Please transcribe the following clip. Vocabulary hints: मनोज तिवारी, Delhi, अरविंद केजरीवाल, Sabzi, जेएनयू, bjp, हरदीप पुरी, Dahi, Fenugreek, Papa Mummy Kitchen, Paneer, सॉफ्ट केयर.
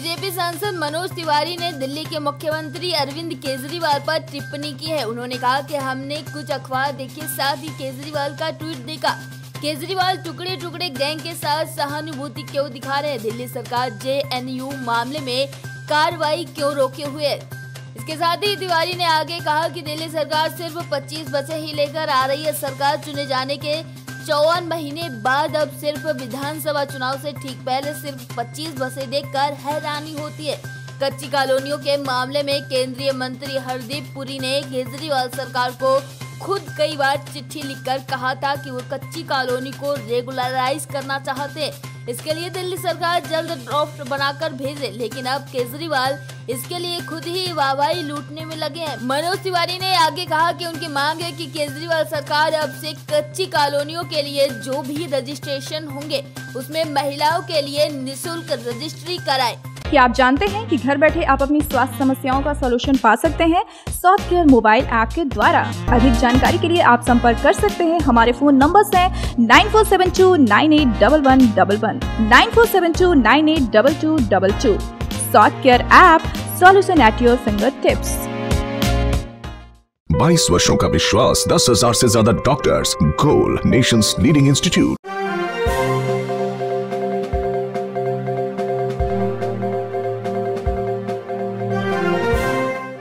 BJP सांसद मनोज तिवारी ने दिल्ली के मुख्यमंत्री अरविंद केजरीवाल पर टिप्पणी की है। उन्होंने कहा कि हमने कुछ अखबार देखे, साथ ही केजरीवाल का ट्वीट देखा। केजरीवाल टुकड़े टुकड़े गैंग के साथ सहानुभूति क्यों दिखा रहे हैं? दिल्ली सरकार जेएनयू मामले में कार्रवाई क्यों रोके हुए है? इसके साथ ही तिवारी ने आगे कहा कि दिल्ली सरकार सिर्फ 25 बसें ही लेकर आ रही है। सरकार चुने जाने के 54 महीने बाद अब सिर्फ विधानसभा चुनाव से ठीक पहले सिर्फ 25 बसें देखकर हैरानी होती है। कच्ची कॉलोनियों के मामले में केंद्रीय मंत्री हरदीप पुरी ने केजरीवाल सरकार को खुद कई बार चिट्ठी लिखकर कहा था कि वो कच्ची कॉलोनी को रेगुलराइज करना चाहते, इसके लिए दिल्ली सरकार जल्द ड्राफ्ट बनाकर भेजे, लेकिन अब केजरीवाल इसके लिए खुद ही वाहवाही लूटने में लगे हैं। मनोज तिवारी ने आगे कहा कि उनकी मांग है कि केजरीवाल सरकार अब से कच्ची कॉलोनियों के लिए जो भी रजिस्ट्रेशन होंगे उसमें महिलाओं के लिए निःशुल्क रजिस्ट्री कराए। क्या आप जानते हैं कि घर बैठे आप अपनी स्वास्थ्य समस्याओं का सलूशन पा सकते हैं सॉफ्ट केयर मोबाइल ऐप के द्वारा? अधिक जानकारी के लिए आप संपर्क कर सकते हैं। हमारे फोन नंबर्स हैं 9472981111, 9472982222। सॉफ्ट केयर app, solution at your finger tips. 22 वर्षों का विश्वास, 10,000 से ज्यादा doctors, goal nations leading institute.